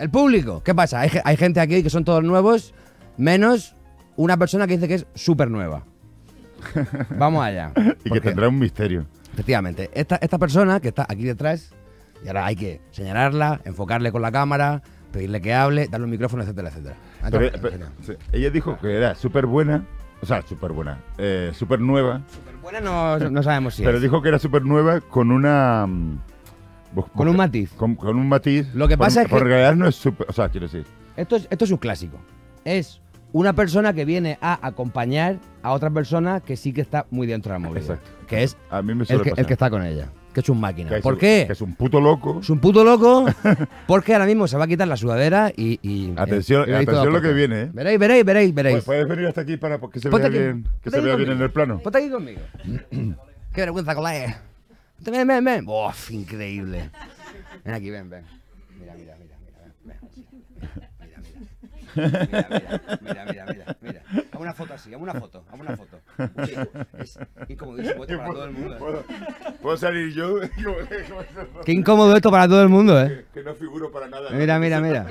El público. ¿Qué pasa? Hay gente aquí que son todos nuevos, menos una persona que dice que es súper nueva. Vamos allá. Y que tendrá un misterio. Efectivamente. Esta persona que está aquí detrás, y ahora hay que señalarla, enfocarle con la cámara, pedirle que hable, darle un micrófono, etcétera, etcétera. Pero ella dijo que era súper buena, o sea, súper buena, súper nueva. Súper buena no sabemos si pero dijo que era súper nueva con una... Con un matiz. Con un matiz. Lo que pasa es que... Porque en realidad no es súper... O sea, quiero decir... Esto es un clásico. Es una persona que viene a acompañar a otra persona que sí que está muy dentro de la movida. Exacto. Que es a mí me el que está con ella. Que es un máquina. ¿Por qué? Que es un puto loco. Es un puto loco porque ahora mismo se va a quitar la sudadera y atención, atención lo que viene, ¿eh? Veréis. Pues puedes venir hasta aquí para que se vea bien, que se vea bien en el plano. Ponte aquí conmigo. Qué vergüenza con la E. Ven. Uf, increíble. Ven aquí, ven. Mira. Haz una foto así, haz una foto. Uy, es incómodo para todo el mundo. ¿Puedo salir yo? Qué incómodo esto para todo el mundo, ¿eh? Que no figuro para nada. Mira.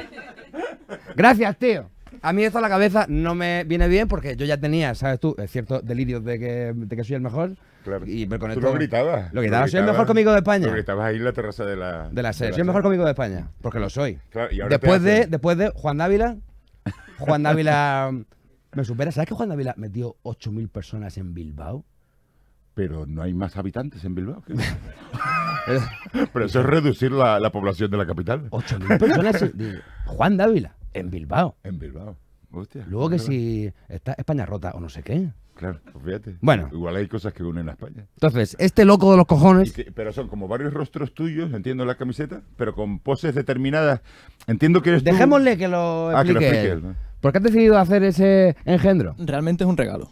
Gracias, tío. A mí esto a la cabeza no me viene bien porque yo ya tenía, ¿sabes tú? Ciertos delirios de que soy el mejor. Claro. Y con esto, tú lo gritabas. Lo gritaba, soy el mejor cómico de España. Lo gritabas ahí en la terraza de la... De la SER. Soy el mejor cómico de España, porque lo soy. Claro, y ahora después de Juan Dávila... Juan Dávila me supera. ¿Sabes que Juan Dávila metió 8.000 personas en Bilbao? Pero no hay más habitantes en Bilbao. Pero eso es reducir la población de la capital. 8.000 personas. Juan Dávila, en Bilbao. En Bilbao. Hostia. Luego que si está España rota o no sé qué. Claro, pues fíjate. Bueno. Igual hay cosas que unen a España. Entonces, este loco de los cojones... Pero son como varios rostros tuyos, entiendo la camiseta, pero con poses determinadas. Entiendo que eres tú... Dejémosle que lo explique. Que lo explique él, ¿no? ¿Por qué has decidido hacer ese engendro? Realmente es un regalo.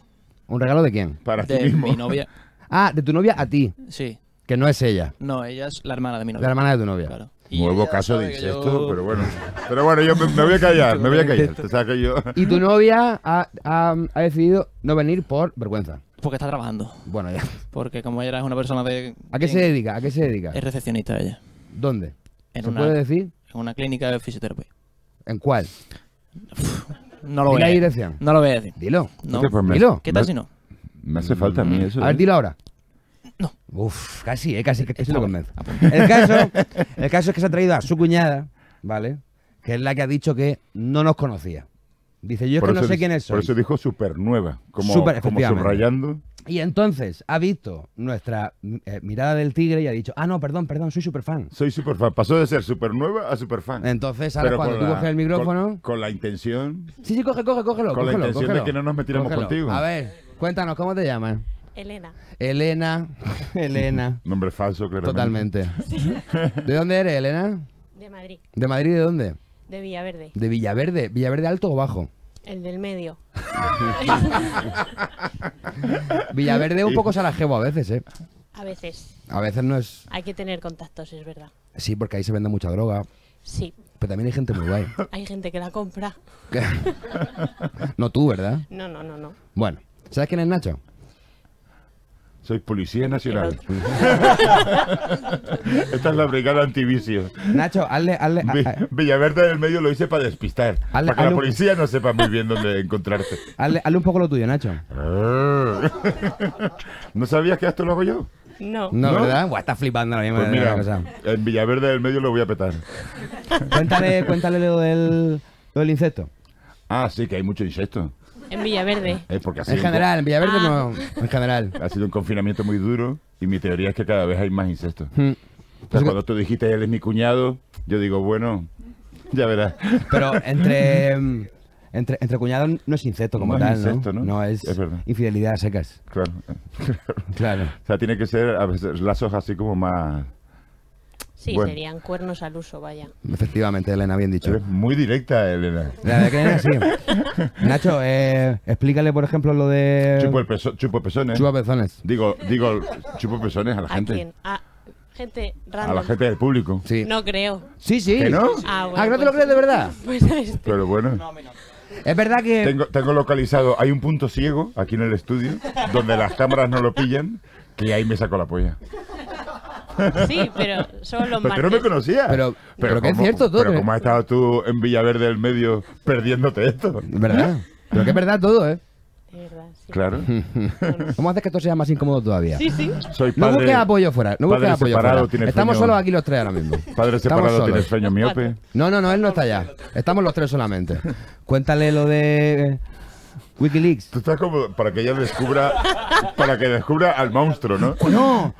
¿Un regalo de quién? Para ti mismo. De mi novia. Ah, de tu novia a ti. Sí. Que no es ella. No, ella es la hermana de mi novia. La hermana de tu novia. Claro. Nuevo caso de incesto, yo... pero bueno, yo me voy a callar, O sea, que yo... Y tu novia ha decidido no venir por vergüenza. Porque está trabajando. Bueno, ya. Porque como ella es una persona de... ¿A qué se dedica? Es recepcionista ella. ¿Dónde? ¿Se puede decir? En una clínica de fisioterapia. ¿En cuál? No lo voy a decir. No lo voy a decir. Dilo. No. Dilo. ¿Qué tal si no? Me hace falta a mí eso. A ver, dilo ahora. No. Uf, casi lo convenzo. El caso es que se ha traído a su cuñada, ¿vale? Que es la que ha dicho que no nos conocía. Dice, yo es que no sé quién es. Por eso dijo súper nueva, como subrayando. Y entonces ha visto nuestra mirada del tigre y ha dicho, ah, no, perdón, soy superfan. Pasó de ser súper nueva a superfan. Entonces, ahora cuando tú coges el micrófono... Con la intención... Sí, cógelo. Con la intención de que no nos metiéramos contigo. A ver, cuéntanos, ¿cómo te llamas? Elena. Nombre falso, claramente. Totalmente. Sí. ¿De dónde eres, Elena? De Madrid. ¿De Madrid de dónde? De Villaverde. ¿De Villaverde? ¿Villaverde alto o bajo? El del medio. Villaverde un poco sarajevo a veces, ¿eh? A veces. A veces no es... Hay que tener contactos, es verdad. Sí, porque ahí se vende mucha droga. Sí. Pero también hay gente muy guay. Hay gente que la compra. ¿Qué? No tú, ¿verdad? No. Bueno, ¿sabes quién es Nacho? Soy policía nacional. Esta es la brigada antivicio. Nacho, hazle Villaverde del Medio lo hice para despistar. Para que la policía no sepa muy bien dónde encontrarte. Hazle un poco lo tuyo, Nacho. ¿No sabías que esto lo hago yo? No, ¿verdad? Buah, está flipando la misma. Pues mira, cosa. En Villaverde del Medio lo voy a petar. Cuéntale lo del insecto. Ah, sí, que hay mucho insecto. En Villaverde. En Villaverde no. En general. Ha sido un confinamiento muy duro y mi teoría es que cada vez hay más incestos. Entonces, cuando tú dijiste, él es mi cuñado, yo digo, bueno, ya verás. Pero entre cuñados no es incesto como tal, incesto, ¿no? No es infidelidad a secas. Claro. O sea, tiene que ser a veces lazos así como más... Sí, bueno. Serían cuernos al uso, vaya. Efectivamente, Elena, bien dicho. Eres muy directa, Elena. La de que Elena, sí. Nacho, explícale, por ejemplo, lo de... Chupo pezones. Chupo pezones. Digo, chupo pezones a la gente. ¿A quién? A gente random. A la gente del público. Sí. No creo. Sí. ¿Que no? Ah, bueno, ¿no te lo crees de verdad? Pues pero bueno. No. Es verdad que... Tengo localizado, hay un punto ciego aquí en el estudio, donde las cámaras no lo pillan, que ahí me saco la polla. Sí, pero son los martes. Pero no me conocía. Pero que es cierto todo. Pero ¿cómo has estado tú en Villaverde del Medio perdiéndote esto? ¿Verdad? Pero que es verdad todo, ¿eh? Verdad, sí. Claro. ¿Cómo haces que esto sea más incómodo todavía? Sí, sí. Soy padre, no busques apoyo fuera. No busques apoyo fuera. Estamos solos aquí los tres ahora mismo. Padre separado tiene sueño miope. No, no, no, él no está allá. Estamos los tres solamente. Cuéntale lo de Wikileaks. Tú estás como para que ella descubra, para que descubra al monstruo, ¿no? Pues no.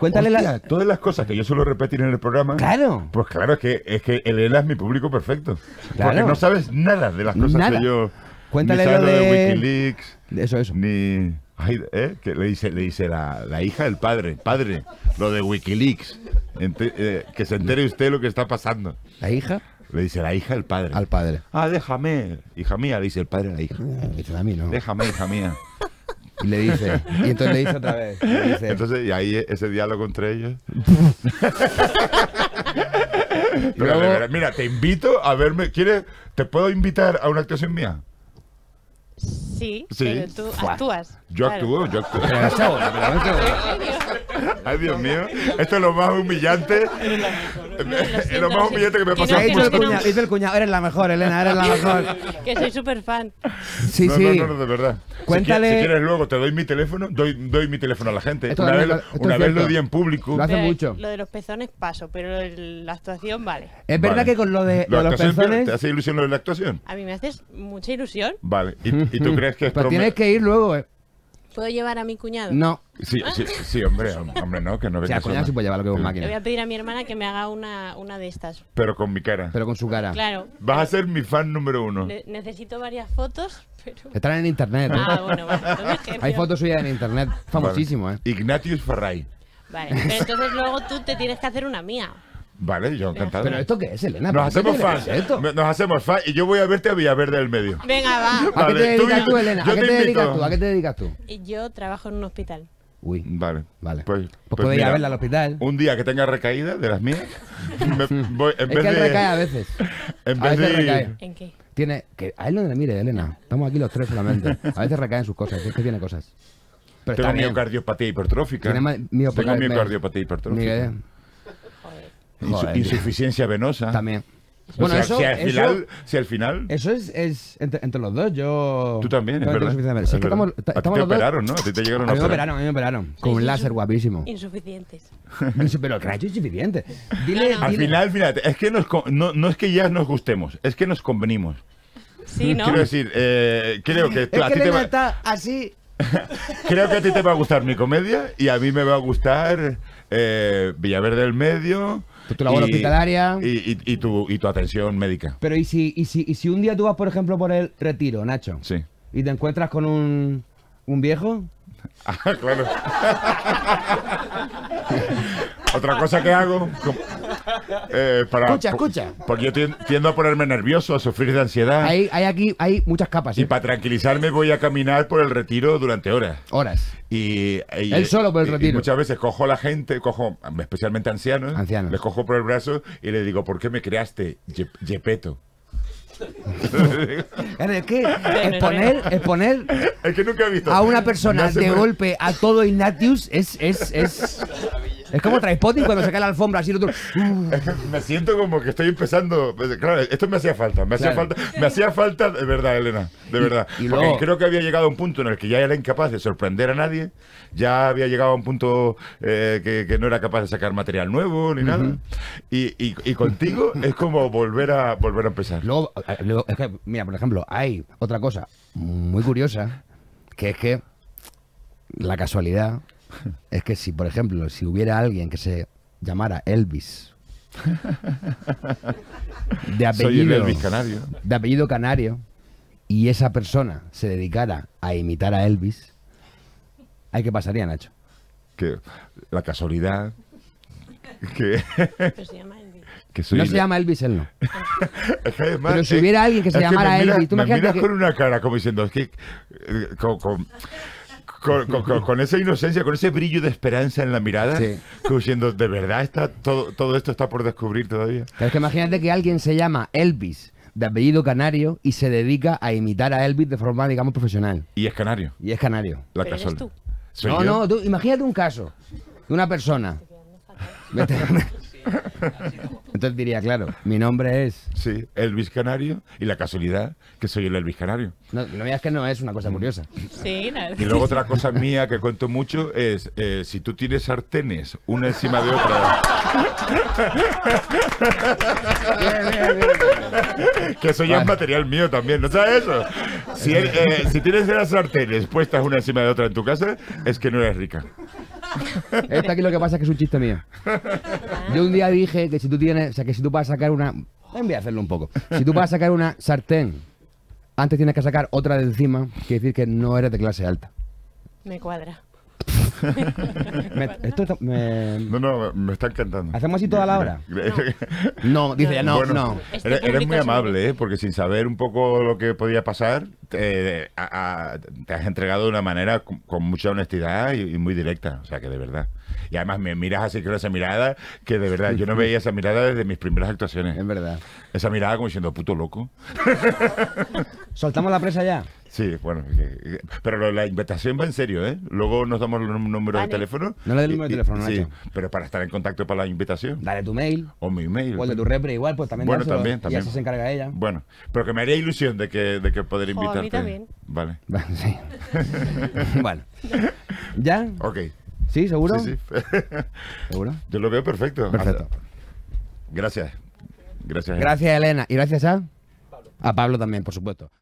Cuéntale hostia, todas las cosas que yo suelo repetir en el programa. Claro. Pues claro, es que Elena es mi público perfecto. Claro. Porque no sabes nada de las cosas que yo. Cuéntale lo de Wikileaks. Eso. Ni... Ay, que le dice la hija del padre. Padre, lo de Wikileaks. Que se entere usted lo que está pasando. ¿La hija? Le dice la hija del padre. Al padre. Ah, déjame. Hija mía, le dice el padre a la hija. A mí, ¿no? Déjame, hija mía. Y le dice. Y entonces le dice otra vez. Entonces, y ahí ese diálogo entre ellos. Pero, luego... Mira, te invito a verme. ¿Quieres? ¿Te puedo invitar a una actuación mía? Sí, pero tú actúas. Yo actúo. Ay, Dios mío. Esto es lo más humillante. Es lo más humillante que me ha pasado. Dice el cuñado, eres la mejor, Elena, eres la mejor. Que soy súper fan. Sí, sí. No, de verdad. Cuéntale. Si quieres luego te doy mi teléfono, doy mi teléfono a la gente. Una vez lo di en público. Lo hace mucho. Lo de los pezones paso, pero la actuación vale. Es verdad que con lo de los pezones... ¿Te hace ilusión lo de la actuación? A mí me haces mucha ilusión. Vale. ¿Y tú crees que es trompe? Pero tienes que ir luego, ¿eh? ¿Puedo llevar a mi cuñado? No. Sí, hombre, no, que no venga. O sea, cuñado se puede llevar lo que vos máquina. Le voy a pedir a mi hermana que me haga una de estas. Pero con mi cara. Pero con su cara. Claro. Vas a ser mi fan número uno. Necesito varias fotos, pero... Están en internet. Ah, bueno, vale. Hay fotos suyas en internet. Famosísimo, vale. ¿Eh? Ignatius Farray. Vale, pero entonces luego tú te tienes que hacer una mía. Vale, yo encantado. ¿Pero esto qué es, Elena? Nos hacemos fan y yo voy a verte a Villaverde del Medio. Venga, va. Vale, ¿a qué te dedicas tú, Elena? ¿A qué te dedicas tú? Yo trabajo en un hospital. Uy. Vale. Pues puedo ir a verla al hospital. Un día que tenga recaída de las mías, él recae a veces. ¿En qué? A él no le mire, Elena. Estamos aquí los tres solamente. A veces recaen sus cosas, es que tiene cosas. Pero tengo miocardiopatía hipertrófica. Joder, insuficiencia venosa. También. Bueno, o sea, si al final... Eso es entre los dos, yo... Tú también, es verdad. Es que estamos los dos... ¿A ti te operaron, no? ¿A ti te llegaron a mí me operaron. Con un láser guapísimo. Insuficientes. Pero claro, insuficiente. Dile... Al final, fíjate, es que no es que ya nos gustemos, es que nos convenimos. Sí, ¿no? Quiero decir, creo que... Creo que a ti te va a gustar mi comedia y a mí me va a gustar Villaverde del Medio... Tu labor hospitalaria. Y tu atención médica. Pero ¿y si un día tú vas, por ejemplo, por el retiro, Nacho? Sí. ¿Y te encuentras con un viejo? Ah, claro. Otra cosa que hago... escucha. Porque yo tiendo a ponerme nervioso, a sufrir de ansiedad. Hay muchas capas. Y para tranquilizarme voy a caminar por el retiro durante horas. Horas. Él solo por el retiro. Y muchas veces cojo a la gente, especialmente ancianos, les cojo por el brazo y les digo, ¿por qué me creaste, Gepetto? Es que exponer es que nunca he visto a una persona de golpe a todo Ignatius es como Trainspotting cuando se cae la alfombra así. Es que me siento como que estoy empezando. Claro, esto me hacía falta de verdad, Elena, de verdad. Porque luego... creo que había llegado a un punto en el que ya era incapaz de sorprender a nadie, ya había llegado a un punto que no era capaz de sacar material nuevo ni nada. Y contigo es como volver a empezar. Luego, es que, mira, por ejemplo, hay otra cosa muy curiosa, que es que la casualidad es que si, por ejemplo, si hubiera alguien que se llamara Elvis, de apellido... Soy el Elvis Canario. De apellido Canario, y esa persona se dedicara a imitar a Elvis, ¿hay qué pasaría, Nacho? Que la casualidad... Que... Pero se llama Elvis. No se llama Elvis, él no. Es que además, pero si hubiera alguien que se llamara Elvis... Tú me miras con una cara como diciendo... Es que, con esa inocencia, con ese brillo de esperanza en la mirada, sí. Como diciendo, de verdad, todo esto está por descubrir todavía. Pero es que imagínate que alguien se llama Elvis, de apellido Canario, y se dedica a imitar a Elvis de forma, digamos, profesional. Y es canario. La casualidad. No, tú imagínate un caso de una persona Entonces diría, claro, mi nombre es... Sí, Elvis Canario, y la casualidad que soy el Elvis Canario. No, no veas que no es una cosa curiosa. Sí, nada. Y luego otra cosa mía que cuento mucho es, si tú tienes sartenes una encima de otra... Que eso ya es material mío también, ¿no sabes eso? Si, si tienes las sartenes puestas una encima de otra en tu casa, es que no eres rica. Esta aquí lo que pasa es que es un chiste mío. Yo un día dije que si tú tienes, o sea, que si tú vas a sacar una... Voy a hacerlo un poco. Si tú vas a sacar una sartén, antes tienes que sacar otra de encima, quiere decir que no eres de clase alta. Me cuadra. No, no, me está encantando. ¿Hacemos así toda la hora? No, no, dice ya no, bueno, no. Eres muy amable, porque sin saber un poco lo que podía pasar, te has entregado de una manera con mucha honestidad y muy directa, o sea que de verdad. Y además me miras así con esa mirada, que de verdad, yo no veía esa mirada desde mis primeras actuaciones. Es verdad. Esa mirada como diciendo, puto loco. ¿Soltamos la presa ya? Sí, bueno, pero la invitación va en serio, ¿eh? Luego nos damos los números de teléfono. No le des el número de teléfono, Nacho. Sí, pero para estar en contacto para la invitación. Dale tu mail. O mi mail. O el de tu repre igual, pues también. Bueno, también, también. Y así se encarga ella. Bueno, pero que me haría ilusión de que poder invitarte. A mí también. Vale. Sí. Bueno. ¿Ya? Ok. ¿Sí? ¿Seguro? Sí, sí. ¿Seguro? Yo lo veo perfecto. Perfecto. Gracias. Gracias, Elena. Y gracias a Pablo también, por supuesto.